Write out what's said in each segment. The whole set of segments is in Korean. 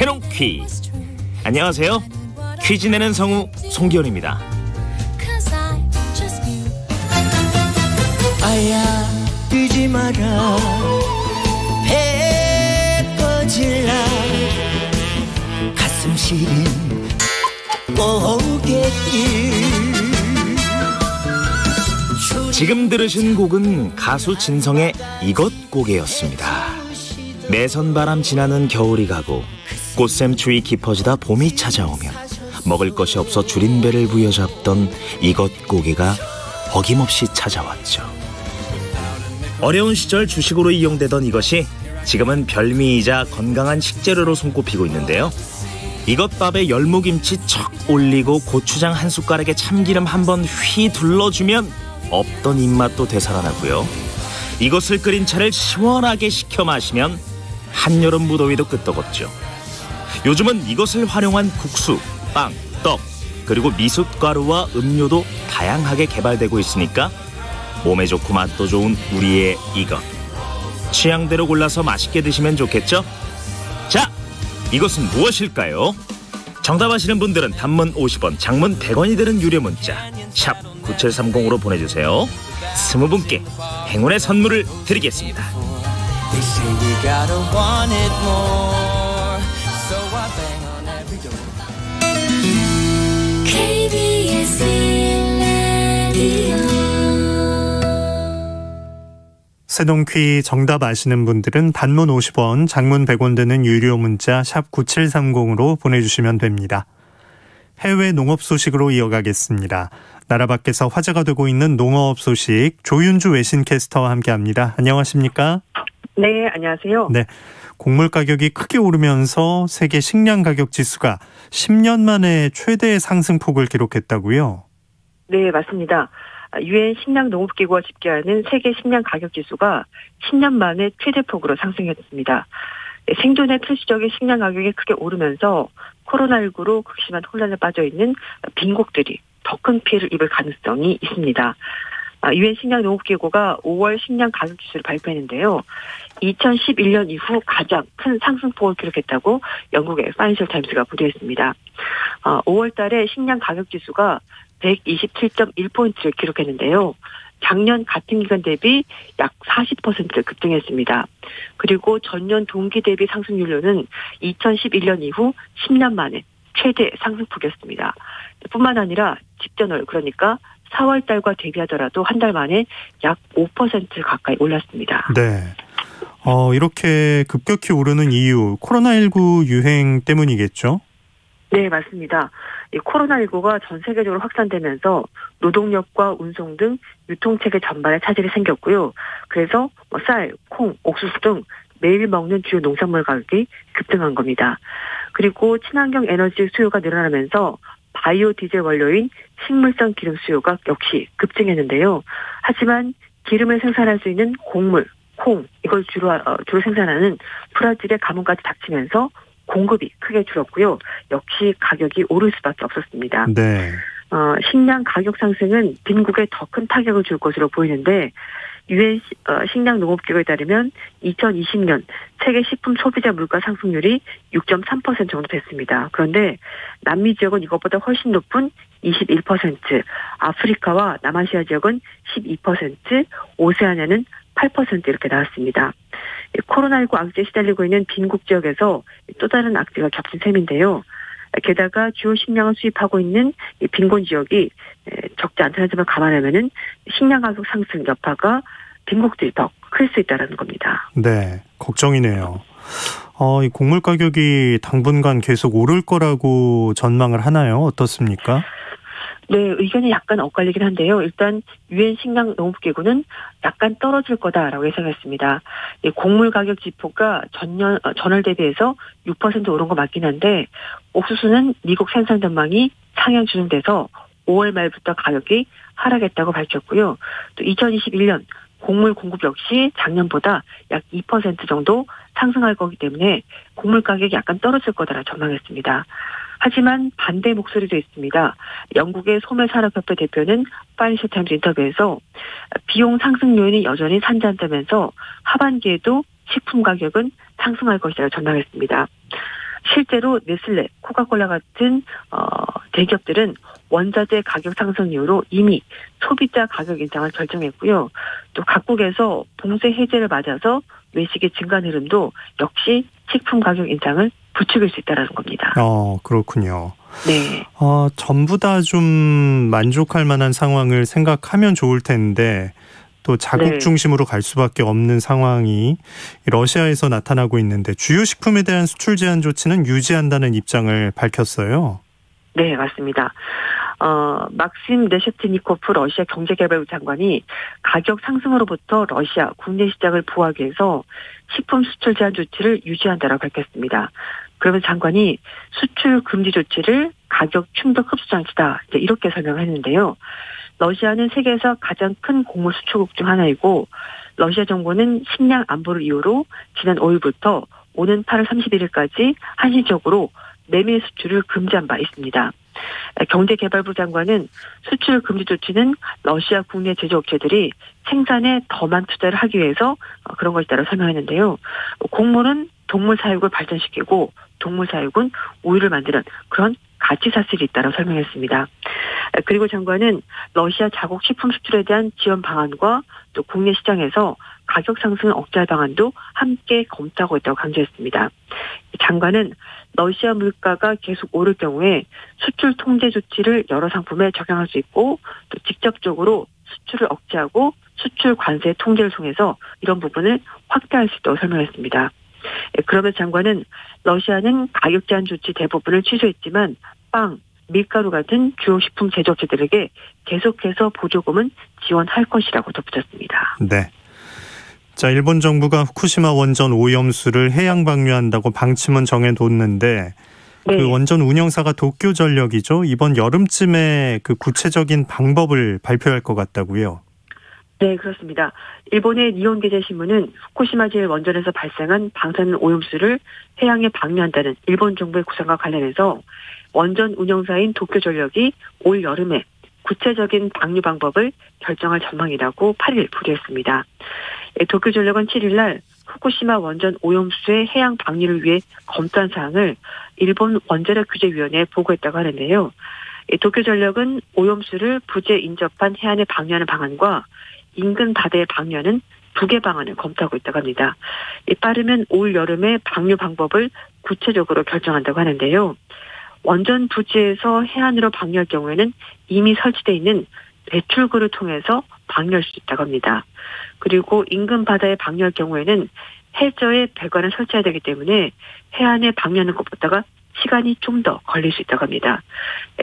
캐논 퀴즈. 안녕하세요. 퀴즈 내는 성우 송기현입니다. 아야 뛰지 마라 배 꺼질라 가슴 시린 고객길. 지금 들으신 곡은 가수 진성의 이것 고개였습니다. 매선 바람 지나는 겨울이 가고 꽃샘추위 깊어지다 봄이 찾아오면 먹을 것이 없어 줄인 배를 부여잡던 이것 고개가 어김없이 찾아왔죠. 어려운 시절 주식으로 이용되던 이것이 지금은 별미이자 건강한 식재료로 손꼽히고 있는데요. 이것밥에 열무김치 척 올리고 고추장 한 숟가락에 참기름 한번 휘 둘러주면 없던 입맛도 되살아나고요. 이것을 끓인 차를 시원하게 식혀 마시면 한여름 무더위도 끄떡없죠. 요즘은 이것을 활용한 국수, 빵, 떡, 그리고 미숫가루와 음료도 다양하게 개발되고 있으니까 몸에 좋고 맛도 좋은 우리의 이것. 취향대로 골라서 맛있게 드시면 좋겠죠? 자, 이것은 무엇일까요? 정답하시는 분들은 단문 50원, 장문 100원이 드는 유료 문자 샵 9730으로 보내주세요. 20분께 행운의 선물을 드리겠습니다. KBS 라디오 세동퀴 정답 아시는 분들은 단문 50원, 장문 100원 드는 유료 문자 샵 9730으로 보내주시면 됩니다. 해외 농업 소식으로 이어가겠습니다. 나라 밖에서 화제가 되고 있는 농어업 소식, 조윤주 외신캐스터와 함께합니다. 안녕하십니까? 네, 안녕하세요. 네, 곡물 가격이 크게 오르면서 세계 식량 가격 지수가 10년 만에 최대의 상승폭을 기록했다고요? 네, 맞습니다. 유엔 식량농업기구가 집계하는 세계 식량 가격 지수가 10년 만에 최대폭으로 상승했습니다. 생존에 필수적인 식량 가격이 크게 오르면서 코로나19로 극심한 혼란에 빠져있는 빈국들이 더 큰 피해를 입을 가능성이 있습니다. 유엔 식량농업기구가 5월 식량 가격 지수를 발표했는데요. 2011년 이후 가장 큰 상승폭을 기록했다고 영국의 파이낸셜 타임스가 보도했습니다. 5월 달에 식량 가격 지수가 127.1포인트를 기록했는데요. 작년 같은 기간 대비 약 40% 급등했습니다. 그리고 전년 동기 대비 상승률로는 2011년 이후 10년 만에 최대 상승폭이었습니다. 뿐만 아니라 직전월, 그러니까 4월 달과 대비하더라도 한 달 만에 약 5% 가까이 올랐습니다. 네. 이렇게 급격히 오르는 이유, 코로나19 유행 때문이겠죠? 네, 맞습니다. 이 코로나19가 전 세계적으로 확산되면서 노동력과 운송 등 유통체계 전반에 차질이 생겼고요. 그래서 쌀, 콩, 옥수수 등 매일 먹는 주요 농산물 가격이 급등한 겁니다. 그리고 친환경 에너지 수요가 늘어나면서 바이오 디젤 원료인 식물성 기름 수요가 역시 급증했는데요. 하지만 기름을 생산할 수 있는 곡물, 콩, 이걸 주로 생산하는 브라질의 가뭄까지 닥치면서 공급이 크게 줄었고요. 역시 가격이 오를 수밖에 없었습니다. 네. 식량 가격 상승은 빈국에 더 큰 타격을 줄 것으로 보이는데 유엔 식량농업기구에 따르면 2020년 세계 식품 소비자 물가 상승률이 6.3% 정도 됐습니다. 그런데 남미 지역은 이것보다 훨씬 높은 21%, 아프리카와 남아시아 지역은 12%, 오세아니아는 8% 이렇게 나왔습니다. 코로나19 악재에 시달리고 있는 빈국 지역에서 또 다른 악재가 겹친 셈인데요. 게다가 주요 식량을 수입하고 있는 이 빈곤 지역이 적지 않다지만 감안하면은 식량 가격 상승 여파가 빈국들이 더 클 수 있다는 겁니다. 네, 걱정이네요. 이 곡물 가격이 당분간 계속 오를 거라고 전망을 하나요? 어떻습니까? 네, 의견이 약간 엇갈리긴 한데요. 일단 유엔 식량농업기구는 약간 떨어질 거다라고 예상했습니다. 곡물 가격 지표가 전월 대비해서 6% 오른 거 맞긴 한데 옥수수는 미국 생산 전망이 상향 조정돼서 5월 말부터 가격이 하락했다고 밝혔고요. 또 2021년 곡물 공급 역시 작년보다 약 2% 정도 상승할 거기 때문에 곡물 가격이 약간 떨어질 거다라 전망했습니다. 하지만 반대 목소리도 있습니다. 영국의 소매산업협회 대표는 파이낸셜 타임즈 인터뷰에서 비용 상승 요인이 여전히 산재한다면서 하반기에도 식품 가격은 상승할 것이라고 전망했습니다. 실제로 네슬레, 코카콜라 같은 대기업들은 원자재 가격 상승 이후로 이미 소비자 가격 인상을 결정했고요. 또 각국에서 봉쇄 해제를 맞아서 외식의 증가 흐름도 역시 식품 가격 인상을 부추길 수 있다는 겁니다. 그렇군요. 네. 전부 다 좀 만족할 만한 상황을 생각하면 좋을 텐데 또 자국 중심으로 갈 수밖에 없는 상황이 러시아에서 나타나고 있는데 주요 식품에 대한 수출 제한 조치는 유지한다는 입장을 밝혔어요. 네, 맞습니다. 막심 레셰트니코프 러시아 경제개발부 장관이 가격 상승으로부터 러시아 국내 시장을 보호하기 위해서 식품 수출 제한 조치를 유지한다라고 밝혔습니다. 그러면 장관이 수출 금지 조치를 가격 충격 흡수 장치다 이렇게 설명을 했는데요. 러시아는 세계에서 가장 큰 곡물 수출국 중 하나이고 러시아 정부는 식량 안보를 이유로 지난 5일부터 오는 8월 31일까지 한시적으로 매매 수출을 금지한 바 있습니다. 경제개발부 장관은 수출 금지 조치는 러시아 국내 제조업체들이 생산에 더만 투자를 하기 위해서 그런 것이라고 설명했는데요. 곡물은 동물 사육을 발전시키고 동물 사육은 우유를 만드는 그런 가치 사슬이 있다고 설명했습니다. 그리고 장관은 러시아 자국 식품 수출에 대한 지원 방안과 또 국내 시장에서 가격 상승을 억제할 방안도 함께 검토하고 있다고 강조했습니다. 장관은 러시아 물가가 계속 오를 경우에 수출 통제 조치를 여러 상품에 적용할 수 있고 또 직접적으로 수출을 억제하고 수출 관세 통제를 통해서 이런 부분을 확대할 수 있다고 설명했습니다. 그러면서 장관은 러시아는 가격 제한 조치 대부분을 취소했지만 빵, 밀가루 같은 주요 식품 제조업체들에게 계속해서 보조금은 지원할 것이라고 덧붙였습니다. 네. 자, 일본 정부가 후쿠시마 원전 오염수를 해양 방류한다고 방침은 정해뒀는데 그 원전 운영사가 도쿄전력이죠. 이번 여름쯤에 그 구체적인 방법을 발표할 것 같다고요. 네, 그렇습니다. 일본의 니혼게제신문은 후쿠시마 제1원전에서 발생한 방사능 오염수를 해양에 방류한다는 일본 정부의 구상과 관련해서 원전 운영사인 도쿄전력이 올 여름에 구체적인 방류 방법을 결정할 전망이라고 8일 보도했습니다. 도쿄전력은 7일 날 후쿠시마 원전 오염수의 해양 방류를 위해 검토한 사항을 일본 원자력 규제위원회에 보고했다고 하는데요. 도쿄전력은 오염수를 부재 인접한 해안에 방류하는 방안과 인근 바다에 방류하는 두 개 방안을 검토하고 있다고 합니다. 빠르면 올 여름에 방류 방법을 구체적으로 결정한다고 하는데요. 원전 부지에서 해안으로 방류할 경우에는 이미 설치되어 있는 배출구를 통해서 방류할 수 있다고 합니다. 그리고 인근 바다에 방류할 경우에는 해저에 배관을 설치해야 되기 때문에 해안에 방류하는 것보다가 시간이 좀 더 걸릴 수 있다고 합니다.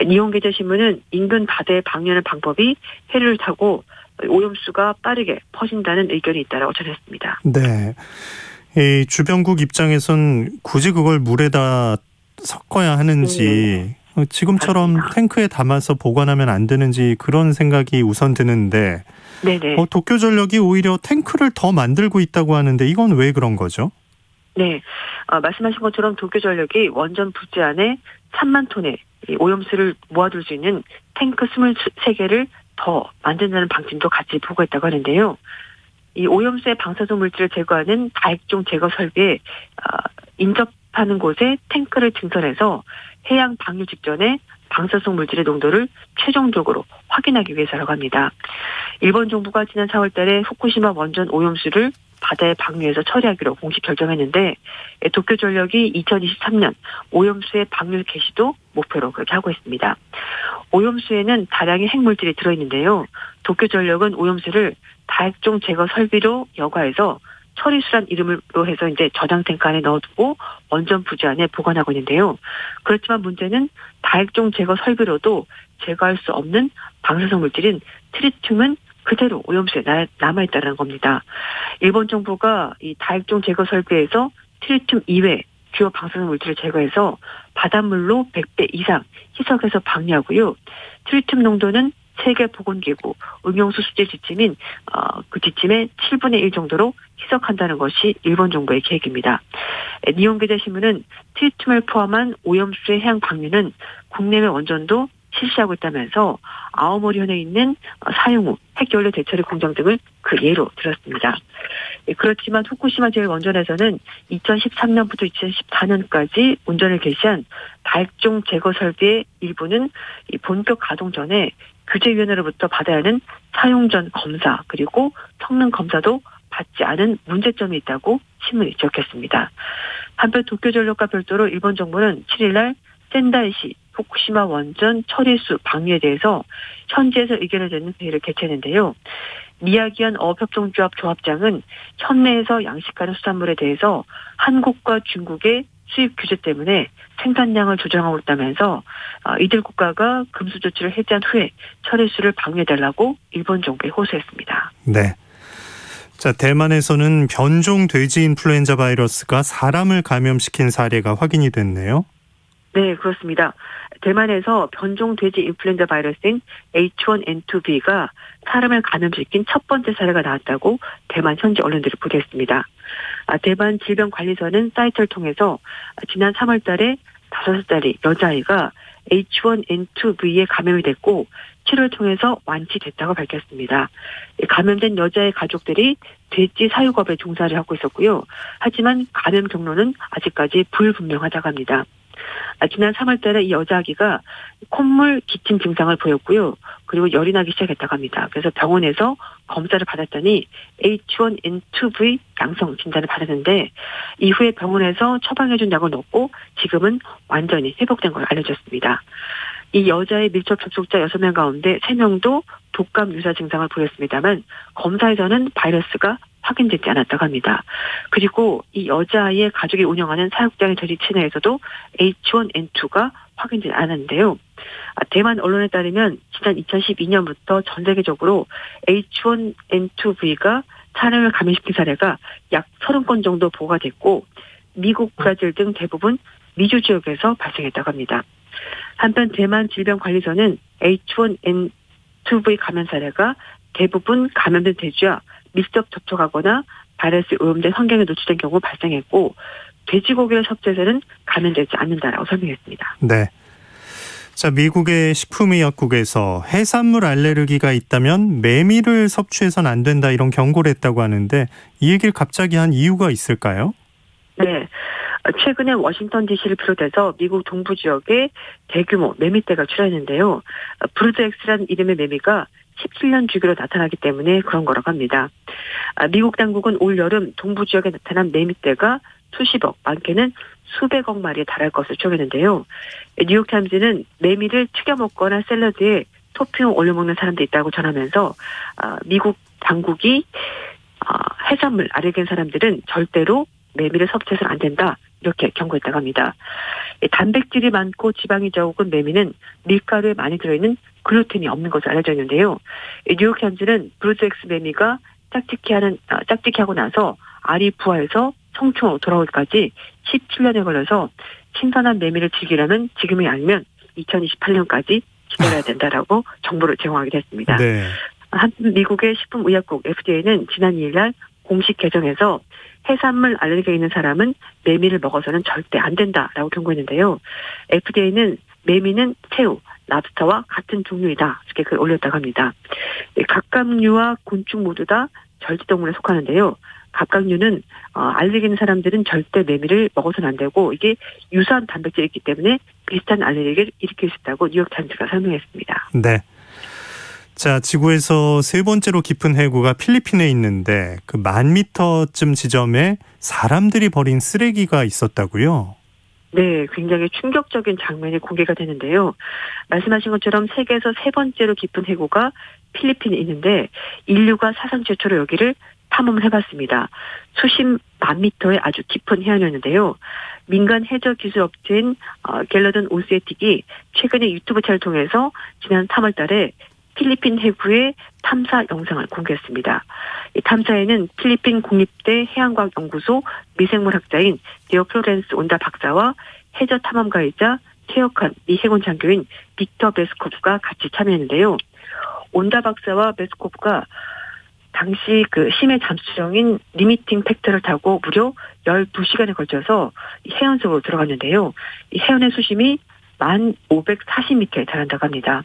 니혼게제신문은 인근 바다에 방류하는 방법이 해를 타고 오염수가 빠르게 퍼진다는 의견이 있다라고 전했습니다. 네, 이 주변국 입장에선 굳이 그걸 물에다 섞어야 하는지 지금처럼 맞습니다. 탱크에 담아서 보관하면 안 되는지 그런 생각이 우선 드는데 도쿄전력이 오히려 탱크를 더 만들고 있다고 하는데 이건 왜 그런 거죠? 네, 말씀하신 것처럼 도쿄전력이 원전 부지 안에 3만 톤의 오염수를 모아둘 수 있는 탱크 23개를 더 만든다는 방침도 같이 보고했다고 하는데요. 이 오염수의 방사소 물질을 제거하는 다액종 제거 설비에 인접하는 곳에 탱크를 증설해서 해양 방류 직전에 방사성 물질의 농도를 최종적으로 확인하기 위해서라고 합니다. 일본 정부가 지난 4월 달에 후쿠시마 원전 오염수를 바다에 방류해서 처리하기로 공식 결정했는데 도쿄전력이 2023년 오염수의 방류 개시도 목표로 그렇게 하고 있습니다. 오염수에는 다량의 핵물질이 들어있는데요. 도쿄전력은 오염수를 다액종 제거 설비로 여과해서 처리수란 이름으로 해서 이제 저장 탱크 안에 넣어두고 원전 부지 안에 보관하고 있는데요. 그렇지만 문제는 다액종 제거 설비로도 제거할 수 없는 방사성 물질인 트리튬은 그대로 오염수에 남아있다는 겁니다. 일본 정부가 이 다액종 제거 설비에서 트리튬 이외 주요 방사성 물질을 제거해서 바닷물로 100배 이상 희석해서 방류하고요. 트리튬 농도는 세계보건기구 음용수 수질 지침인 그 지침의 7분의 1 정도로 희석한다는 것이 일본 정부의 계획입니다. 니혼게제신문은 트리튬을 포함한 오염수의 해양 방류는 국내외 원전도 실시하고 있다면서 아오모리현에 있는 사용후, 핵연료 대처리 공장 등을 그 예로 들었습니다. 그렇지만 후쿠시마 제1원전에서는 2013년부터 2014년까지 운전을 개시한 발종 제거 설비의 일부는 본격 가동 전에 규제위원회로부터 받아야 하는 사용 전 검사 그리고 성능 검사도 받지 않은 문제점이 있다고 신문이 지적했습니다. 한편 도쿄전력과 별도로 일본 정부는 7일날 센다이시 후쿠시마 원전 처리수 방류에 대해서 현지에서 의견을 듣는 회의를 개최했는데요. 미야기현 어업협동조합 조합장은 현내에서 양식하는 수산물에 대해서 한국과 중국의 수입 규제 때문에 생산량을 조정하고 있다면서 이들 국가가 금수 조치를 해제한 후에 처리수를 방류해달라고 일본 정부에 호소했습니다. 네. 자, 대만에서는 변종 돼지 인플루엔자 바이러스가 사람을 감염시킨 사례가 확인이 됐네요. 네, 그렇습니다. 대만에서 변종 돼지 인플루엔자 바이러스인 H1N2V가 사람을 감염시킨 첫 번째 사례가 나왔다고 대만 현지 언론들이 보도했습니다. 대만 질병관리서는 사이트를 통해서 지난 3월 달에 5살짜리 여자아이가 H1N2V에 감염이 됐고 치료를 통해서 완치됐다고 밝혔습니다. 감염된 여자의 가족들이 돼지 사육업에 종사를 하고 있었고요. 하지만 감염 경로는 아직까지 불분명하다고 합니다. 지난 3월 달에 이 여자아기가 콧물, 기침 증상을 보였고요. 그리고 열이 나기 시작했다고 합니다. 그래서 병원에서 검사를 받았더니 H1N2V 양성 진단을 받았는데 이후에 병원에서 처방해준 약을 넣고 지금은 완전히 회복된 걸 알려졌습니다. 이 여자의 밀접 접촉자 6명 가운데 3명도 독감 유사 증상을 보였습니다만 검사에서는 바이러스가 확인되지 않았다고 합니다. 그리고 이 여자아이의 가족이 운영하는 사육장의 돼지 체내에서도 H1N2가 확인되지 않았는데요. 대만 언론에 따르면 지난 2012년부터 전 세계적으로 H1N2V가 사람을 감염시킨 사례가 약 30건 정도 보고가 됐고 미국, 브라질 등 대부분 미주 지역에서 발생했다고 합니다. 한편 대만 질병관리서는 H1N2V 감염 사례가 대부분 감염된 돼지와 밀접 접촉하거나 바이러스 오염된 환경에 노출된 경우 발생했고 돼지고기를 섭취해서는 감염되지 않는다라고 설명했습니다. 네. 자, 미국의 식품의약국에서 해산물 알레르기가 있다면 메밀을 섭취해서는 안 된다 이런 경고를 했다고 하는데 이 얘기를 갑자기 한 이유가 있을까요? 네. 최근에 워싱턴 DC를 비롯해서 미국 동부 지역에 대규모 메밀떼가 출현했는데요. 브루드엑스라는 이름의 메밀가 17년 주기로 나타나기 때문에 그런 거라고 합니다. 미국 당국은 올여름 동부 지역에 나타난 메밀떼가 수십억, 많게는 수백억 마리에 달할 것을 추정했는데요. 뉴욕타임즈는 메밀을 튀겨 먹거나 샐러드에 토핑을 올려 먹는 사람도 있다고 전하면서 미국 당국이 해산물 알레르기인 사람들은 절대로 메밀을 섭취해서는 안 된다 이렇게 경고했다고 합니다. 단백질이 많고 지방이 적은 메밀은 밀가루에 많이 들어있는 글루텐이 없는 것으로 알려져 있는데요. 뉴욕타임즈는 브루드엑스 메밀가 짝짓기하고 나서 알이 부화해서 성충으로 돌아올까지 17년에 걸려서 신선한 메밀을 즐기려면 지금이 아니면 2028년까지 기다려야 된다라고 정보를 제공하기도 했습니다. 네. 미국의 식품의약국 FDA는 지난 2일날 공식 개정에서 해산물 알레르기가 있는 사람은 메밀을 먹어서는 절대 안 된다라고 경고했는데요. FDA는 메밀은 새우, 랍스터와 같은 종류이다 이렇게 글을 올렸다고 합니다. 갑각류와 곤충 모두 다 절지동물에 속하는데요. 갑각류는 알레르기 있는 사람들은 절대 메밀을 먹어서는 안 되고 이게 유사한 단백질이 있기 때문에 비슷한 알레르기를 일으킬 수 있다고 뉴욕타임즈가 설명했습니다. 네. 자, 지구에서 세 번째로 깊은 해구가 필리핀에 있는데 그 10,000m쯤 지점에 사람들이 버린 쓰레기가 있었다고요? 네, 굉장히 충격적인 장면이 공개가 되는데요. 말씀하신 것처럼 세계에서 세 번째로 깊은 해구가 필리핀에 있는데 인류가 사상 최초로 여기를 탐험을 해봤습니다. 수십만 미터의 아주 깊은 해안이었는데요. 민간 해저 기술 업체인 갤러든 오스에틱이 최근에 유튜브 채널을 통해서 지난 3월 달에 필리핀 해구의 탐사 영상을 공개했습니다. 이 탐사에는 필리핀 국립대 해양과학연구소 미생물학자인 디어 플로렌스 온다 박사와 해저 탐험가이자 퇴역한 미 해군 장교인 빅터 베스코프가 같이 참여했는데요. 온다 박사와 베스코프가 당시 그 심해 잠수정인 리미팅 팩터를 타고 무려 12시간에 걸쳐서 해안 속으로 들어갔는데요. 이 해안의 수심이 1,540m에 달한다고 합니다.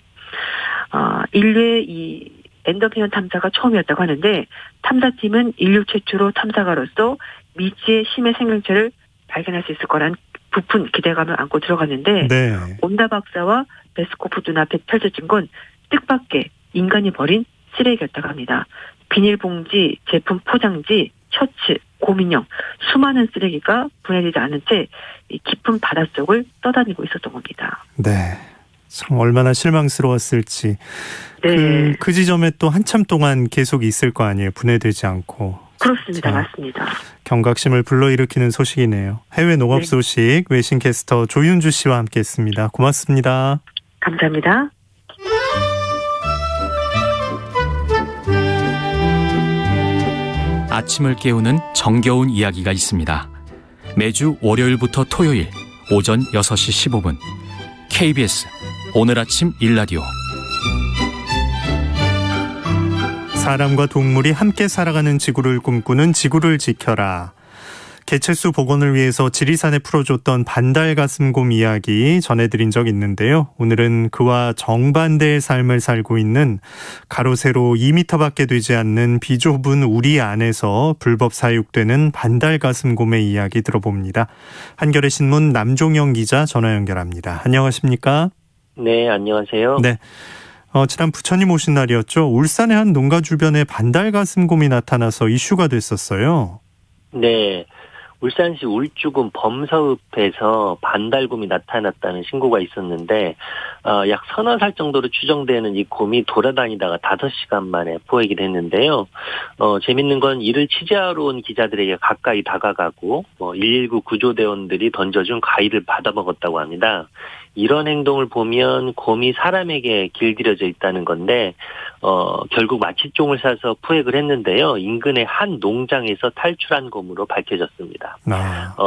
인류의 이 엔더페이온 탐사가 처음이었다고 하는데 탐사팀은 인류 최초로 탐사가로서 미지의 심해 생명체를 발견할 수 있을 거란 부푼 기대감을 안고 들어갔는데 네. 온다 박사와 베스코프 눈앞에 펼쳐진 건 뜻밖의 인간이 버린 쓰레기였다고 합니다. 비닐봉지, 제품 포장지, 셔츠, 고민형 수많은 쓰레기가 분해되지 않은 채 깊은 바닷속을 떠다니고 있었던 겁니다. 네. 참 얼마나 실망스러웠을지. 네. 그 지점에 또 한참 동안 계속 있을 거 아니에요. 분해되지 않고. 그렇습니다. 맞습니다. 경각심을 불러일으키는 소식이네요. 해외 농업 네. 소식 외신 캐스터 조윤주 씨와 함께했습니다. 고맙습니다. 감사합니다. 아침을 깨우는 정겨운 이야기가 있습니다. 매주 월요일부터 토요일 오전 6시 15분 KBS 오늘 아침 1라디오. 사람과 동물이 함께 살아가는 지구를 꿈꾸는 지구를 지켜라. 개체수 복원을 위해서 지리산에 풀어줬던 반달가슴곰 이야기 전해드린 적 있는데요. 오늘은 그와 정반대의 삶을 살고 있는 가로 세로 2m밖에 되지 않는 비좁은 우리 안에서 불법 사육되는 반달가슴곰의 이야기 들어봅니다. 한겨레신문 남종영 기자 전화 연결합니다. 안녕하십니까? 네, 안녕하세요. 네. 지난 부처님 오신 날이었죠. 울산의 한 농가 주변에 반달가슴곰이 나타나서 이슈가 됐었어요. 네. 울산시 울주군 범사읍에서 반달곰이 나타났다는 신고가 있었는데 약 서너 살 정도로 추정되는 이 곰이 돌아다니다가 5시간 만에 포획이 됐는데요. 재밌는 건 이를 취재하러 온 기자들에게 가까이 다가가고 119 구조대원들이 던져준 가위를 받아먹었다고 합니다. 이런 행동을 보면 곰이 사람에게 길들여져 있다는 건데 결국 마취종을 사서 포획을 했는데요. 인근의 한 농장에서 탈출한 곰으로 밝혀졌습니다.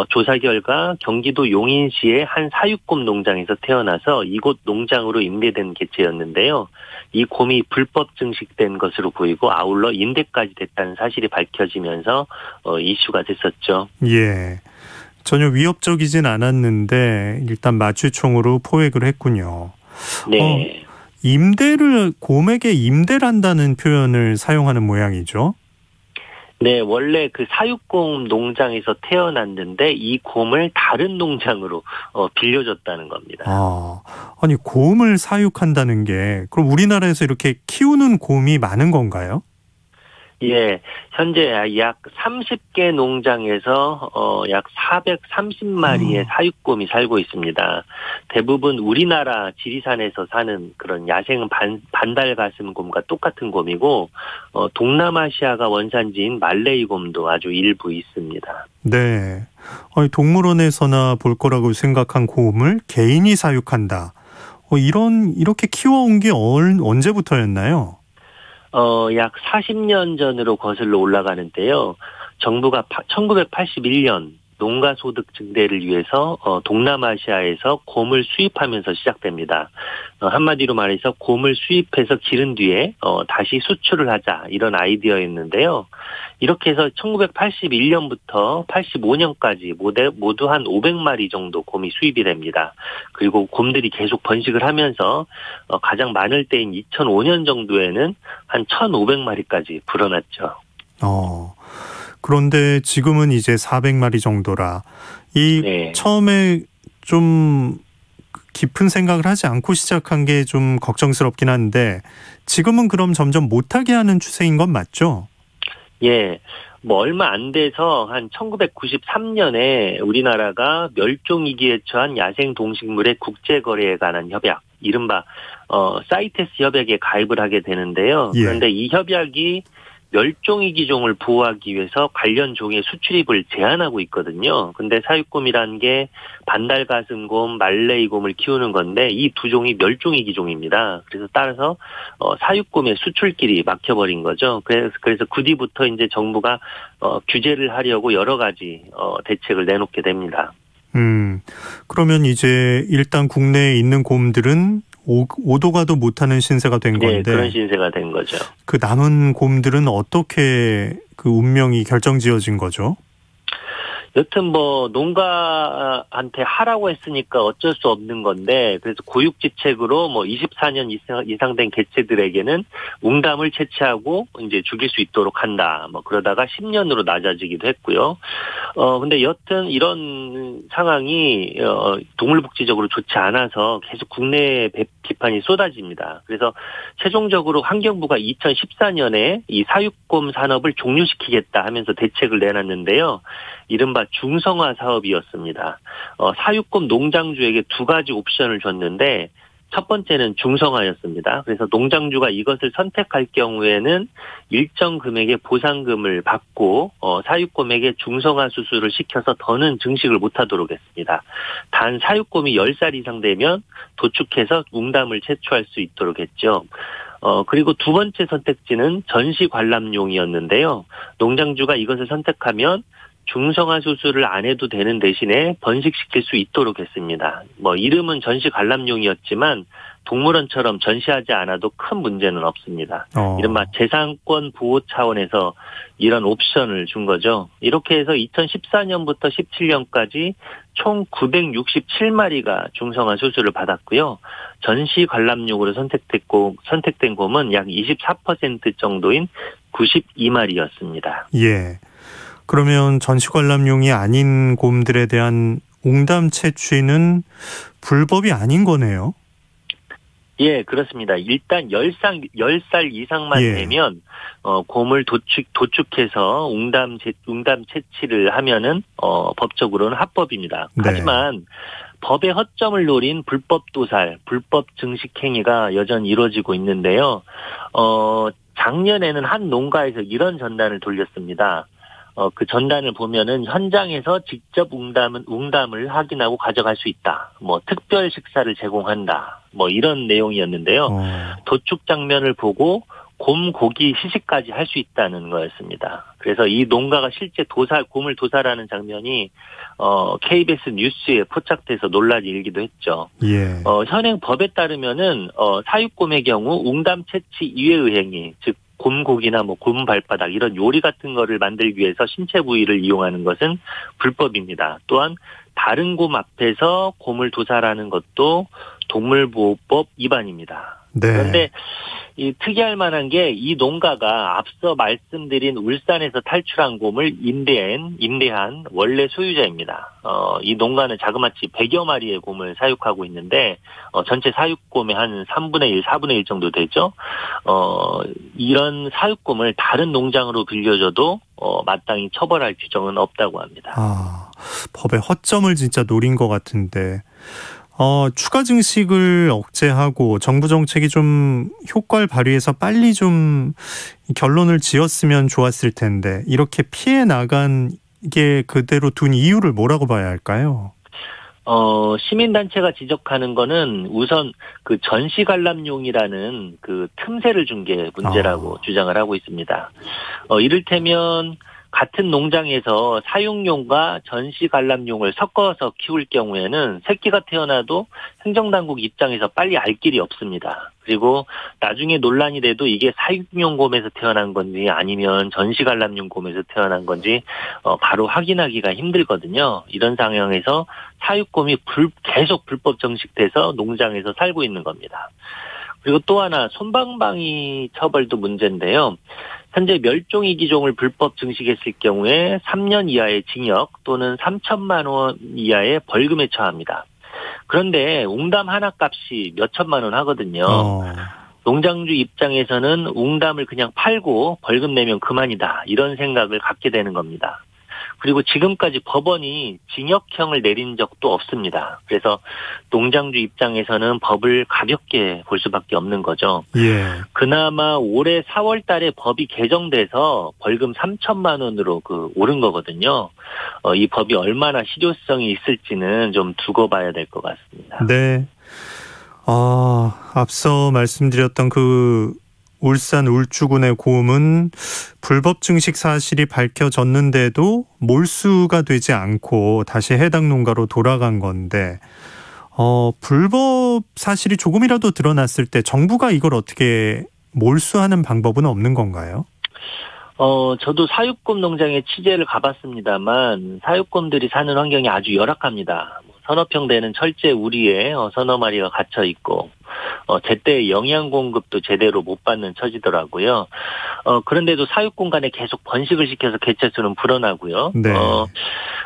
조사 결과 경기도 용인시의 한 사육곰 농장에서 태어나서 이곳 농장으로 임대된 개체였는데요. 이 곰이 불법 증식된 것으로 보이고 아울러 임대까지 됐다는 사실이 밝혀지면서 이슈가 됐었죠. 예. 전혀 위협적이진 않았는데 일단 마취총으로 포획을 했군요. 네. 임대를 곰에게 임대를 한다는 표현을 사용하는 모양이죠. 네, 원래 그 사육곰 농장에서 태어났는데 이 곰을 다른 농장으로 빌려줬다는 겁니다. 아니 곰을 사육한다는 게 그럼 우리나라에서 이렇게 키우는 곰이 많은 건가요? 예, 현재 약 30개 농장에서 약 430마리의 사육곰이 살고 있습니다. 대부분 우리나라 지리산에서 사는 그런 야생 반달가슴곰과 똑같은 곰이고 동남아시아가 원산지인 말레이곰도 아주 일부 있습니다. 네, 아니, 동물원에서나 볼 거라고 생각한 곰을 개인이 사육한다. 이렇게 키워온 게 언제부터였나요? 약 40년 전으로 거슬러 올라가는데요. 정부가 1981년 농가 소득 증대를 위해서 동남아시아에서 곰을 수입하면서 시작됩니다. 한마디로 말해서 곰을 수입해서 기른 뒤에 다시 수출을 하자 이런 아이디어였는데요. 이렇게 해서 1981년부터 85년까지 모두 한 500마리 정도 곰이 수입이 됩니다. 그리고 곰들이 계속 번식을 하면서 가장 많을 때인 2005년 정도에는 한 1,500마리까지 불어났죠. 그런데 지금은 이제 400마리 정도라 네. 처음에 좀 깊은 생각을 하지 않고 시작한 게 좀 걱정스럽긴 한데 지금은 그럼 점점 못하게 하는 추세인 건 맞죠? 예. 얼마 안 돼서 한 1993년에 우리나라가 멸종위기에 처한 야생동식물의 국제거래에 관한 협약, 이른바 사이테스 협약에 가입을 하게 되는데요. 예. 그런데 이 협약이 멸종위기 종을 보호하기 위해서 관련 종의 수출입을 제한하고 있거든요. 근데 사육곰이라는 게 반달가슴곰, 말레이곰을 키우는 건데 이 두 종이 멸종위기 종입니다. 그래서 따라서 사육곰의 수출길이 막혀버린 거죠. 그래서 그 뒤부터 이제 정부가 규제를 하려고 여러 가지 대책을 내놓게 됩니다. 그러면 이제 일단 국내에 있는 곰들은 오도가도 못하는 신세가 된 건데. 네, 그런 신세가 된 거죠. 그 남은 곰들은 어떻게 그 운명이 결정지어진 거죠? 여튼 뭐 농가한테 하라고 했으니까 어쩔 수 없는 건데, 그래서 고육지책으로 뭐 24년 이상 된 개체들에게는 웅담을 채취하고 이제 죽일 수 있도록 한다. 뭐 그러다가 10년으로 낮아지기도 했고요. 근데 여튼 이런 상황이 동물복지적으로 좋지 않아서 계속 국내에 비판이 쏟아집니다. 그래서 최종적으로 환경부가 2014년에 이 사육곰 산업을 종료시키겠다 하면서 대책을 내놨는데요. 이른바 중성화 사업이었습니다. 사육곰 농장주에게 두 가지 옵션을 줬는데 첫 번째는 중성화였습니다. 그래서 농장주가 이것을 선택할 경우에는 일정 금액의 보상금을 받고 사육곰에게 중성화 수술을 시켜서 더는 증식을 못하도록 했습니다. 단 사육곰이 10살 이상 되면 도축해서 웅담을 채취할 수 있도록 했죠. 그리고 두 번째 선택지는 전시 관람용이었는데요. 농장주가 이것을 선택하면 중성화 수술을 안 해도 되는 대신에 번식시킬 수 있도록 했습니다. 뭐 이름은 전시 관람용이었지만 동물원처럼 전시하지 않아도 큰 문제는 없습니다. 이른바 재산권 보호 차원에서 이런 옵션을 준 거죠. 이렇게 해서 2014년부터 17년까지 총 967마리가 중성화 수술을 받았고요. 전시 관람용으로 선택된 곰은 약 24% 정도인 92마리였습니다. 예. 그러면 전시 관람용이 아닌 곰들에 대한 옹담 채취는 불법이 아닌 거네요? 예, 그렇습니다. 일단 10살 이상만 되면, 곰을 도축해서 웅담 채취를 하면은, 법적으로는 합법입니다. 네. 하지만, 법의 허점을 노린 불법 도살, 불법 증식 행위가 여전히 이루어지고 있는데요. 작년에는 한 농가에서 이런 전단을 돌렸습니다. 그 전단을 보면은 현장에서 직접 웅담을 확인하고 가져갈 수 있다. 뭐 특별 식사를 제공한다. 뭐 이런 내용이었는데요. 도축 장면을 보고 곰 고기 시식까지 할 수 있다는 거였습니다. 그래서 이 농가가 실제 곰을 도살하는 장면이 KBS 뉴스에 포착돼서 논란이 일기도 했죠. 예. 현행 법에 따르면은 사육곰의 경우 웅담 채취 이외의 행위, 즉 곰 고기나 뭐 곰 발바닥 이런 요리 같은 거를 만들기 위해서 신체 부위를 이용하는 것은 불법입니다. 또한 다른 곰 앞에서 곰을 도살하는 것도 동물보호법 위반입니다. 네. 그런데 이 특이할 만한 게 이 농가가 앞서 말씀드린 울산에서 탈출한 곰을 임대한 원래 소유자입니다. 이 농가는 자그마치 100여 마리의 곰을 사육하고 있는데 전체 사육곰의 한 3분의 1, 4분의 1 정도 되죠. 이런 사육곰을 다른 농장으로 빌려줘도 마땅히 처벌할 규정은 없다고 합니다. 법의 허점을 진짜 노린 것 같은데. 추가 증식을 억제하고 정부 정책이 좀 효과를 발휘해서 빨리 좀 결론을 지었으면 좋았을 텐데 이렇게 피해 나간 게 그대로 둔 이유를 뭐라고 봐야 할까요? 시민단체가 지적하는 거는 우선 그 전시 관람용이라는 그 틈새를 준 게 문제라고 주장을 하고 있습니다. 이를테면 같은 농장에서 사육용과 전시 관람용을 섞어서 키울 경우에는 새끼가 태어나도 행정당국 입장에서 빨리 알 길이 없습니다. 그리고 나중에 논란이 돼도 이게 사육용 곰에서 태어난 건지 아니면 전시 관람용 곰에서 태어난 건지 바로 확인하기가 힘들거든요. 이런 상황에서 사육곰이 계속 불법 정식돼서 농장에서 살고 있는 겁니다. 그리고 또 하나 솜방망이 처벌도 문제인데요. 현재 멸종위기종을 불법 증식했을 경우에 3년 이하의 징역 또는 3천만 원 이하의 벌금에 처합니다. 그런데 웅담 하나 값이 몇 천만 원 하거든요. 농장주 입장에서는 웅담을 그냥 팔고 벌금 내면 그만이다. 이런 생각을 갖게 되는 겁니다. 그리고 지금까지 법원이 징역형을 내린 적도 없습니다. 그래서 농장주 입장에서는 법을 가볍게 볼 수밖에 없는 거죠. 예. 그나마 올해 4월 달에 법이 개정돼서 벌금 3천만 원으로 오른 거거든요. 이 법이 얼마나 실효성이 있을지는 좀 두고 봐야 될 것 같습니다. 네. 앞서 말씀드렸던 울산 울주군의 곰은 불법 증식 사실이 밝혀졌는데도 몰수가 되지 않고 다시 해당 농가로 돌아간 건데 불법 사실이 조금이라도 드러났을 때 정부가 이걸 어떻게 몰수하는 방법은 없는 건가요? 저도 사육곰 농장에 취재를 가봤습니다만 사육곰들이 사는 환경이 아주 열악합니다. 서너 평 되는 철제 우리에 서너 마리가 갇혀 있고 제때 영양 공급도 제대로 못 받는 처지더라고요. 그런데도 사육 공간에 계속 번식을 시켜서 개체수는 불어나고요. 네.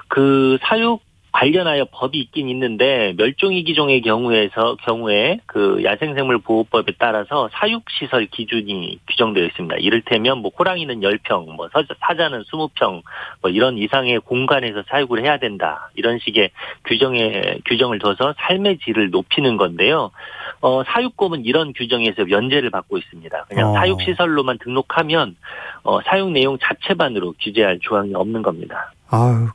그 사육 관련하여 법이 있긴 있는데 멸종위기종의 경우에 그 야생생물보호법에 따라서 사육시설 기준이 규정되어 있습니다. 이를테면 호랑이는 10평, 사자는 20평, 이런 이상의 공간에서 사육을 해야 된다. 이런 식의 규정을 둬서 삶의 질을 높이는 건데요. 사육곰은 이런 규정에서 면제를 받고 있습니다. 그냥 사육시설로만 등록하면 사육 내용 자체만으로 규제할 조항이 없는 겁니다.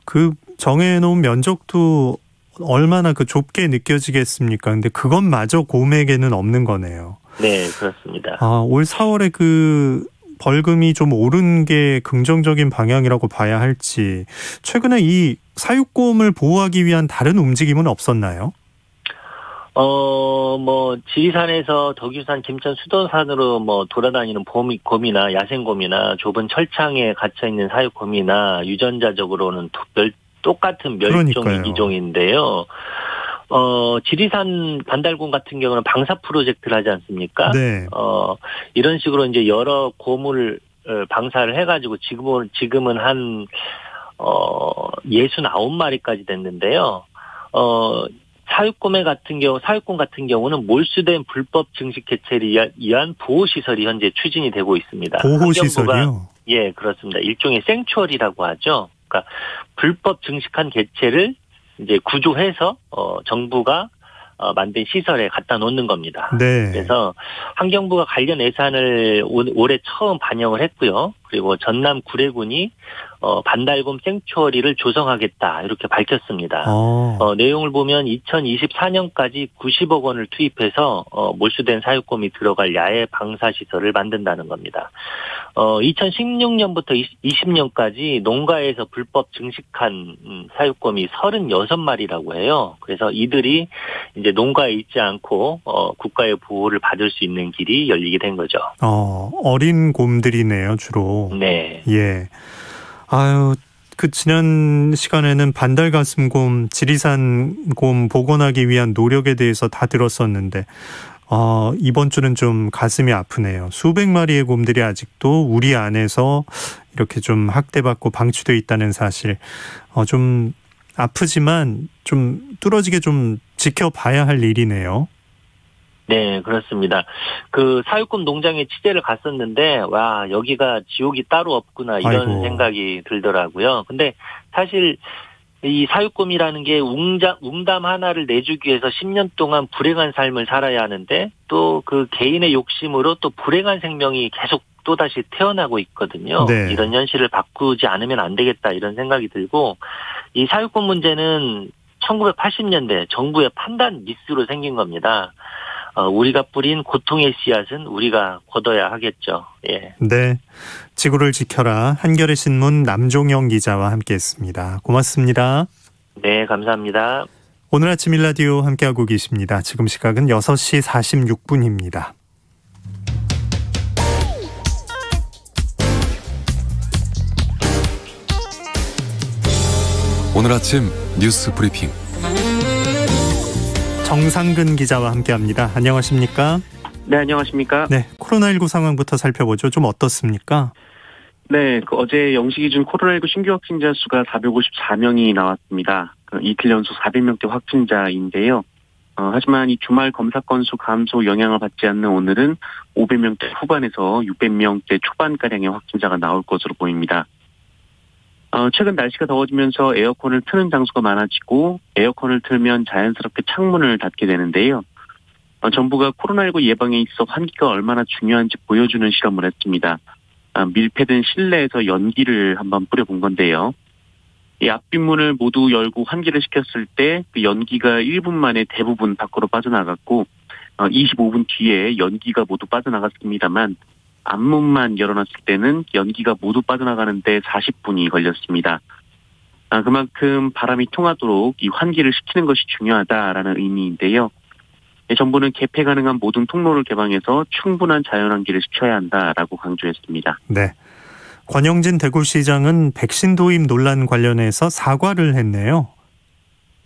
그 정해놓은 면적도 얼마나 그 좁게 느껴지겠습니까? 근데 그것마저 곰에게는 없는 거네요. 네, 그렇습니다. 올 4월에 그 벌금이 좀 오른 게 긍정적인 방향이라고 봐야 할지, 최근에 이 사육곰을 보호하기 위한 다른 움직임은 없었나요? 지리산에서 덕유산, 김천, 수도산으로 돌아다니는 곰이나 야생곰이나 좁은 철창에 갇혀있는 사육곰이나 유전자적으로는 똑같은 멸종위기종인데요. 지리산 반달곰 같은 경우는 방사 프로젝트를 하지 않습니까? 네. 이런 식으로 이제 여러 고물을 방사를 해가지고 지금은 한, 69마리까지 됐는데요. 사육곰 같은 경우는 몰수된 불법 증식 개체를 위한 보호시설이 현재 추진이 되고 있습니다. 보호시설이요? 예, 그렇습니다. 일종의 생추얼이라고 하죠. 그러니까 불법 증식한 개체를 이제 구조해서 정부가 만든 시설에 갖다 놓는 겁니다. 네. 그래서 환경부가 관련 예산을 올해 처음 반영을 했고요. 그리고 전남 구례군이 반달곰 생추어리를 조성하겠다 이렇게 밝혔습니다. 내용을 보면 2024년까지 90억 원을 투입해서 몰수된 사육곰이 들어갈 야외 방사시설을 만든다는 겁니다. 2016년부터 20년까지 농가에서 불법 증식한 사육곰이 36마리라고 해요. 그래서 이들이 이제 농가에 있지 않고 국가의 보호를 받을 수 있는 길이 열리게 된 거죠. 어린 곰들이네요, 주로. 네. 예. 그 지난 시간에는 반달가슴곰, 지리산곰 복원하기 위한 노력에 대해서 다 들었었는데 이번 주는 좀 가슴이 아프네요. 수백 마리의 곰들이 아직도 우리 안에서 이렇게 좀 학대받고 방치돼 있다는 사실. 좀 아프지만 좀 뚫어지게 좀 지켜봐야 할 일이네요. 네, 그렇습니다. 그 사육곰 농장에 취재를 갔었는데 여기가 지옥이 따로 없구나 이런 생각이 들더라고요. 근데 사실 이 사육곰이라는 게 웅담 하나를 내주기 위해서 10년 동안 불행한 삶을 살아야 하는데 또 그 개인의 욕심으로 또 불행한 생명이 계속 또다시 태어나고 있거든요. 네. 이런 현실을 바꾸지 않으면 안 되겠다 이런 생각이 들고 이 사육곰 문제는 1980년대 정부의 판단 미스로 생긴 겁니다. 우리가 뿌린 고통의 씨앗은 우리가 걷어야 하겠죠. 예. 네. 지구를 지켜라. 한겨레신문 남종영 기자와 함께했습니다. 고맙습니다. 네, 감사합니다. 오늘 아침 일라디오 함께하고 계십니다. 지금 시각은 6시 46분입니다. 오늘 아침 뉴스 브리핑. 정상근 기자와 함께합니다. 안녕하십니까? 네, 안녕하십니까? 네, 코로나19 상황부터 살펴보죠. 좀 어떻습니까? 네, 어제 0시 기준 코로나19 신규 확진자 수가 454명이 나왔습니다. 이틀 연속 400명대 확진자인데요. 하지만 이 주말 검사 건수 감소 영향을 받지 않는 오늘은 500명대 후반에서 600명대 초반가량의 확진자가 나올 것으로 보입니다. 최근 날씨가 더워지면서 에어컨을 트는 장소가 많아지고 에어컨을 틀면 자연스럽게 창문을 닫게 되는데요. 정부가 코로나19 예방에 있어 환기가 얼마나 중요한지 보여주는 실험을 했습니다. 밀폐된 실내에서 연기를 한번 뿌려본 건데요. 이 앞뒷문을 모두 열고 환기를 시켰을 때 그 연기가 1분 만에 대부분 밖으로 빠져나갔고 25분 뒤에 연기가 모두 빠져나갔습니다만 앞문만 열어놨을 때는 연기가 모두 빠져나가는데 40분이 걸렸습니다. 그만큼 바람이 통하도록 이 환기를 시키는 것이 중요하다라는 의미인데요. 정부는 개폐 가능한 모든 통로를 개방해서 충분한 자연환기를 시켜야 한다라고 강조했습니다. 네. 권영진 대구시장은 백신 도입 논란 관련해서 사과를 했네요.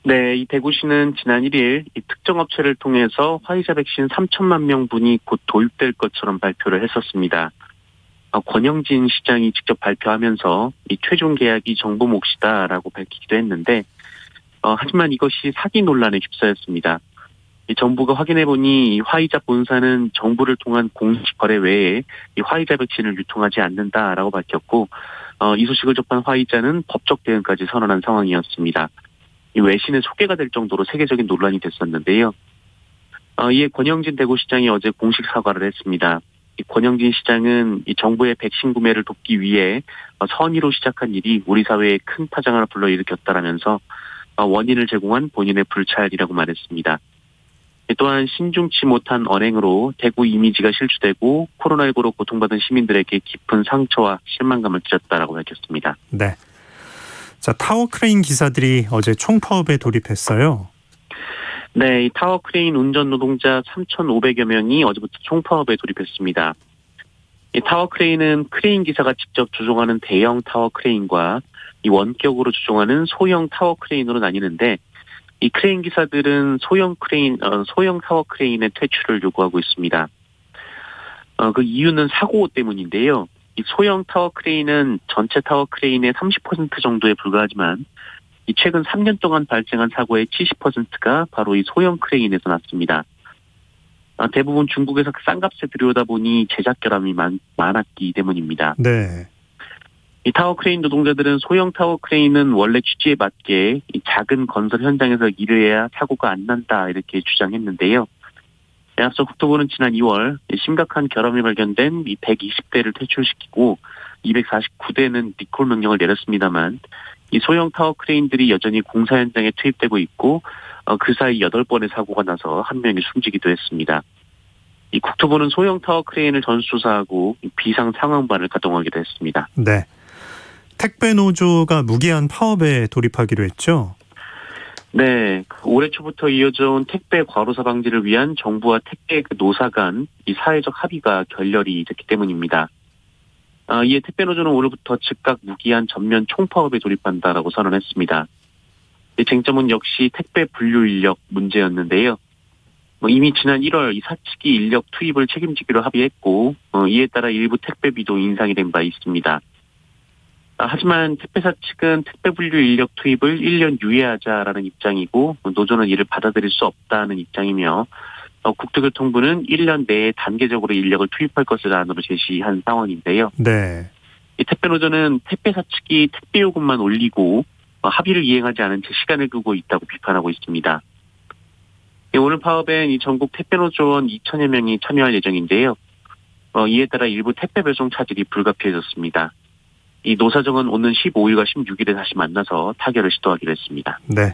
네, 이 대구시는 지난 1일 이 특정 업체를 통해서 화이자 백신 3천만 명분이 곧 도입될 것처럼 발표를 했었습니다. 권영진 시장이 직접 발표하면서 이 최종 계약이 정부 몫이다라고 밝히기도 했는데, 하지만 이것이 사기 논란에 휩싸였습니다. 이 정부가 확인해보니 이 화이자 본사는 정부를 통한 공식 거래 외에 이 화이자 백신을 유통하지 않는다라고 밝혔고, 이 소식을 접한 화이자는 법적 대응까지 선언한 상황이었습니다. 이 외신의 소개가 될 정도로 세계적인 논란이 됐었는데요. 이에 권영진 대구시장이 어제 공식 사과를 했습니다. 이 권영진 시장은 이 정부의 백신 구매를 돕기 위해 선의로 시작한 일이 우리 사회에 큰 파장을 불러일으켰다라면서 원인을 제공한 본인의 불찰이라고 말했습니다. 또한 신중치 못한 언행으로 대구 이미지가 실추되고 코로나19로 고통받은 시민들에게 깊은 상처와 실망감을 끼쳤다라고 밝혔습니다. 네. 자, 타워크레인 기사들이 어제 총파업에 돌입했어요. 네, 이 타워크레인 운전 노동자 3,500여 명이 어제부터 총파업에 돌입했습니다. 이 타워크레인은 크레인 기사가 직접 조종하는 대형 타워크레인과 이 원격으로 조종하는 소형 타워크레인으로 나뉘는데, 이 크레인 기사들은 소형 타워크레인의 퇴출을 요구하고 있습니다. 그 이유는 사고 때문인데요. 이 소형 타워크레인은 전체 타워크레인의 30% 정도에 불과하지만, 이 최근 3년 동안 발생한 사고의 70%가 바로 이 소형 크레인에서 났습니다. 대부분 중국에서 싼값에 들여오다 보니 제작 결함이 많았기 때문입니다. 네. 이 타워크레인 노동자들은 소형 타워크레인은 원래 취지에 맞게 이 작은 건설 현장에서 일을 해야 사고가 안 난다, 이렇게 주장했는데요. 앞서 국토부는 지난 2월 심각한 결함이 발견된 이 120대를 퇴출시키고 249대는 리콜 명령을 내렸습니다만, 이 소형 타워크레인들이 여전히 공사 현장에 투입되고 있고, 그 사이 8번의 사고가 나서 한 명이 숨지기도 했습니다. 이 국토부는 소형 타워크레인을 전수조사하고 비상 상황반을 가동하기도 했습니다. 네. 택배 노조가 무기한 파업에 돌입하기로 했죠? 네. 올해 초부터 이어져온 택배 과로사 방지를 위한 정부와 택배 노사 간 이 사회적 합의가 결렬이 됐기 때문입니다. 이에 택배 노조는 오늘부터 즉각 무기한 전면 총파업에 돌입한다라고 선언했습니다. 이 쟁점은 역시 택배 분류 인력 문제였는데요. 이미 지난 1월 이 사측이 인력 투입을 책임지기로 합의했고, 이에 따라 일부 택배비도 인상이 된 바 있습니다. 하지만 택배사 측은 택배 분류 인력 투입을 1년 유예하자라는 입장이고, 노조는 이를 받아들일 수 없다는 입장이며, 국토교통부는 1년 내에 단계적으로 인력을 투입할 것을 안으로 제시한 상황인데요. 네. 이 택배 노조는 택배사 측이 택배 요금만 올리고 합의를 이행하지 않은 채 시간을 끄고 있다고 비판하고 있습니다. 오늘 파업엔 이 전국 택배 노조원 2천여 명이 참여할 예정인데요. 이에 따라 일부 택배 배송 차질이 불가피해졌습니다. 이 노사정은 오는 15일과 16일에 다시 만나서 타결을 시도하기로 했습니다. 네.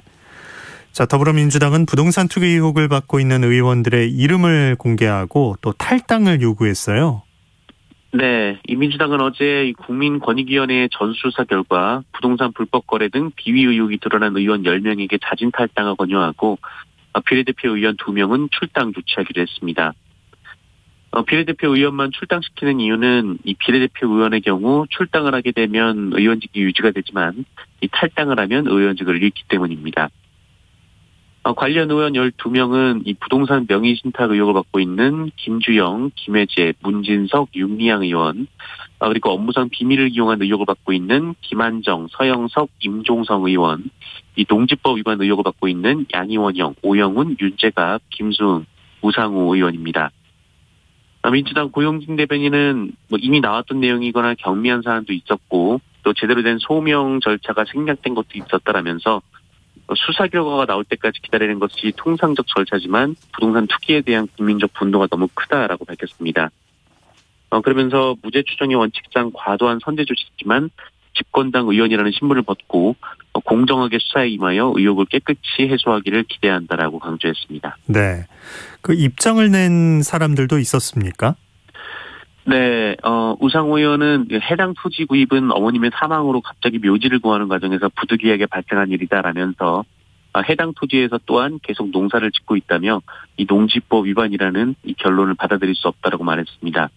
자, 더불어민주당은 부동산 투기 의혹을 받고 있는 의원들의 이름을 공개하고 또 탈당을 요구했어요. 네, 이 민주당은 어제 국민권익위원회의 전수조사 결과 부동산 불법 거래 등 비위 의혹이 드러난 의원 10명에게 자진 탈당을 권유하고, 비례대표 의원 2명은 출당 조치하기로 했습니다. 비례대표 의원만 출당시키는 이유는 이 비례대표 의원의 경우 출당을 하게 되면 의원직이 유지가 되지만, 이 탈당을 하면 의원직을 잃기 때문입니다. 관련 의원 12명은 이 부동산 명의 신탁 의혹을 받고 있는 김주영, 김혜재, 문진석, 윤미향 의원, 그리고 업무상 비밀을 이용한 의혹을 받고 있는 김한정, 서영석, 임종성 의원, 이 농지법 위반 의혹을 받고 있는 양이원영, 오영훈, 윤재갑, 김수흥, 우상호 의원입니다. 민주당 고용진 대변인은 이미 나왔던 내용이거나 경미한 사안도 있었고, 또 제대로 된 소명 절차가 생략된 것도 있었다라면서, 수사 결과가 나올 때까지 기다리는 것이 통상적 절차지만 부동산 투기에 대한 국민적 분노가 너무 크다라고 밝혔습니다. 그러면서 무죄 추정의 원칙상 과도한 선제 조치지만 집권당 의원이라는 신분을 벗고 공정하게 수사에 임하여 의혹을 깨끗이 해소하기를 기대한다라고 강조했습니다. 네, 그 입장을 낸 사람들도 있었습니까? 네, 우상호 의원은 해당 토지 구입은 어머님의 사망으로 갑자기 묘지를 구하는 과정에서 부득이하게 발생한 일이다라면서, 해당 토지에서 또한 계속 농사를 짓고 있다며 이 농지법 위반이라는 이 결론을 받아들일 수 없다라고 말했습니다.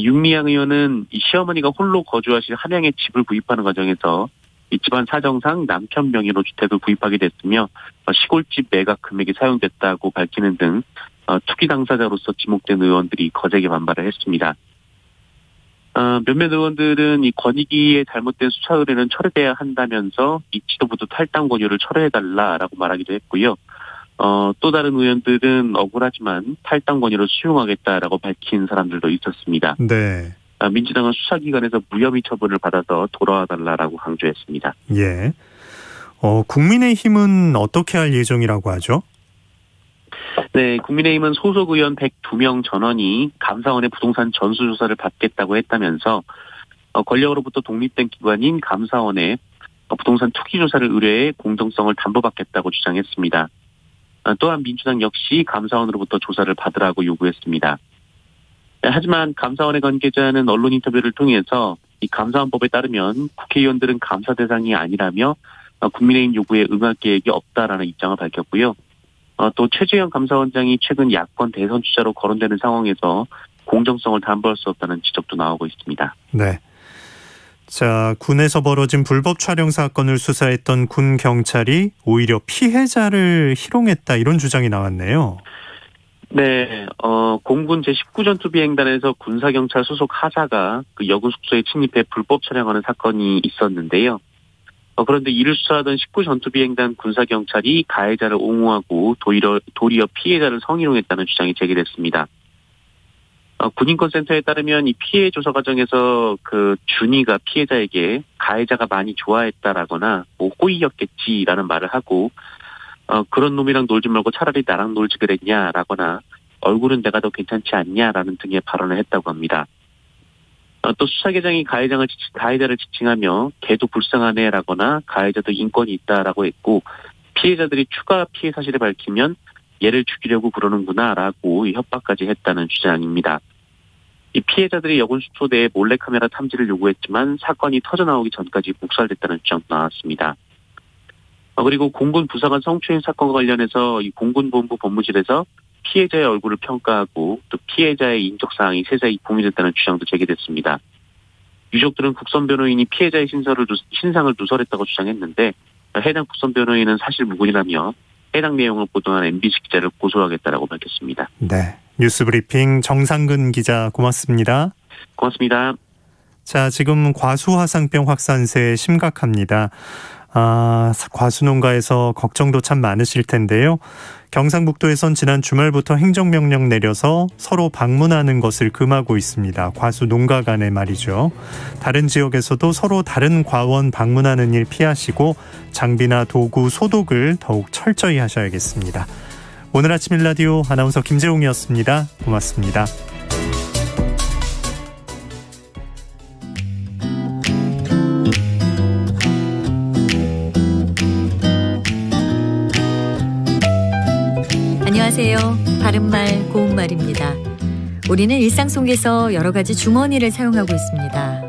윤미향 의원은 이 시어머니가 홀로 거주하신 한양에 집을 구입하는 과정에서 이 집안 사정상 남편 명의로 주택을 구입하게 됐으며 시골집 매각 금액이 사용됐다고 밝히는 등 투기 당사자로서 지목된 의원들이 거세게 반발을 했습니다. 몇몇 의원들은 이 권익위의 잘못된 수사 의뢰는 철회돼야 한다면서 이 지도부도 탈당 권유를 철회해달라라고 말하기도 했고요. 또 다른 의원들은 억울하지만 탈당 권유를 수용하겠다라고 밝힌 사람들도 있었습니다. 네. 민주당은 수사기관에서 무혐의 처분을 받아서 돌아와달라라고 강조했습니다. 예. 국민의힘은 어떻게 할 예정이라고 하죠? 네, 국민의힘은 소속 의원 102명 전원이 감사원의 부동산 전수조사를 받겠다고 했다면서 권력으로부터 독립된 기관인 감사원의 부동산 투기조사를 의뢰해 공정성을 담보받겠다고 주장했습니다. 또한 민주당 역시 감사원으로부터 조사를 받으라고 요구했습니다. 하지만 감사원의 관계자는 언론 인터뷰를 통해서 이 감사원법에 따르면 국회의원들은 감사 대상이 아니라며 국민의힘 요구에 응할 계획이 없다라는 입장을 밝혔고요. 또 최재형 감사원장이 최근 야권 대선 주자로 거론되는 상황에서 공정성을 담보할 수 없다는 지적도 나오고 있습니다. 네. 자, 군에서 벌어진 불법 촬영 사건을 수사했던 군 경찰이 오히려 피해자를 희롱했다 이런 주장이 나왔네요. 네, 공군 제19전투비행단에서 군사경찰 소속 하사가 그 여군 숙소에 침입해 불법 촬영하는 사건이 있었는데요. 그런데 이를 수사하던 19전투비행단 군사경찰이 가해자를 옹호하고 도리어 피해자를 성희롱했다는 주장이 제기됐습니다. 군인권센터에 따르면 이 피해 조사 과정에서 그 준이가 피해자에게 가해자가 많이 좋아했다라거나 뭐 호의였겠지라는 말을 하고 그런 놈이랑 놀지 말고 차라리 나랑 놀지 그랬냐라거나 얼굴은 내가 더 괜찮지 않냐라는 등의 발언을 했다고 합니다. 또 수사계장이 가해자를 지칭하며 걔도 불쌍하네라거나 가해자도 인권이 있다라고 했고 피해자들이 추가 피해 사실을 밝히면 얘를 죽이려고 그러는구나라고 협박까지 했다는 주장입니다. 이 피해자들이 여군 숙소 내에 몰래카메라 탐지를 요구했지만 사건이 터져나오기 전까지 묵살됐다는 주장도 나왔습니다. 그리고 공군 부사관 성추행 사건과 관련해서 이 공군본부 법무실에서 피해자의 얼굴을 평가하고 또 피해자의 인적사항이 세세히 공유됐다는 주장도 제기됐습니다. 유족들은 국선 변호인이 피해자의 신상을 누설했다고 주장했는데 해당 국선 변호인은 사실 무근이라며 해당 내용을 보도한 MBC 기자를 고소하겠다라고 밝혔습니다. 네, 뉴스브리핑 정상근 기자 고맙습니다. 고맙습니다. 자, 지금 과수화상병 확산세 심각합니다. 과수농가에서 걱정도 참 많으실 텐데요. 경상북도에선 지난 주말부터 행정명령 내려서 서로 방문하는 것을 금하고 있습니다. 과수농가 간에 말이죠. 다른 지역에서도 서로 다른 과원 방문하는 일 피하시고 장비나 도구, 소독을 더욱 철저히 하셔야겠습니다. 오늘 아침 1라디오 아나운서 김재웅이었습니다. 고맙습니다. 안녕하세요. 바른말 고운말입니다. 우리는 일상 속에서 여러 가지 주머니를 사용하고 있습니다.